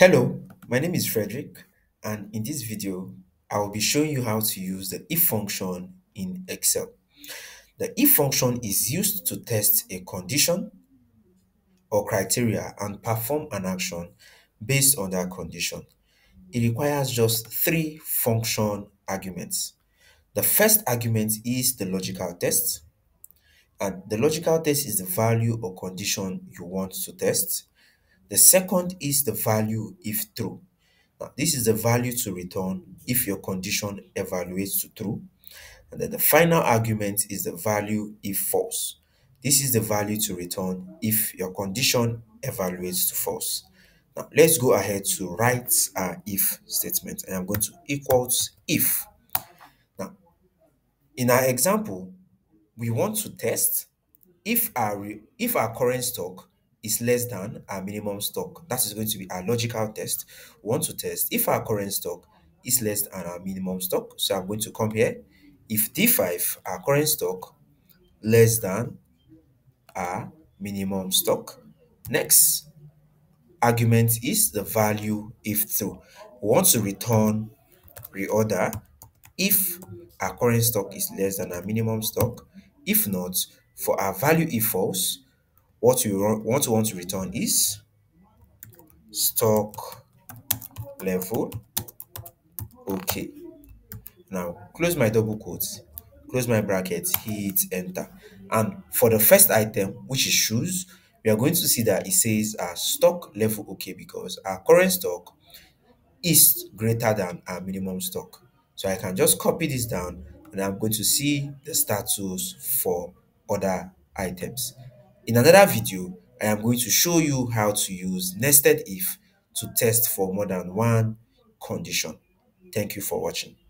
Hello, my name is Frederick, and in this video, I will be showing you how to use the IF function in Excel. The IF function is used to test a condition or criteria and perform an action based on that condition. It requires just three function arguments. The first argument is the logical test, and the logical test is the value or condition you want to test. The second is the value if true. Now, this is the value to return if your condition evaluates to true. And then the final argument is the value if false. This is the value to return if your condition evaluates to false. Now, let's go ahead to write our if statement. And I'm going to equals if. Now, in our example, we want to test if our current stock is less than our minimum stock. That is going to be our logical test. We want to test if our current stock is less than our minimum stock. So I'm going to come here. If D5, our current stock, less than our minimum stock. Next argument is the value if true. We want to return reorder if our current stock is less than our minimum stock. If not, for our value if false, what you want to return is stock level. Okay. Now, close my double quotes, close my brackets, hit enter. And for the first item, which is shoes, we are going to see that it says our stock level okay because our current stock is greater than our minimum stock. So I can just copy this down, and I'm going to see the status for other items. In another video, I am going to show you how to use nested if to test for more than one condition. Thank you for watching.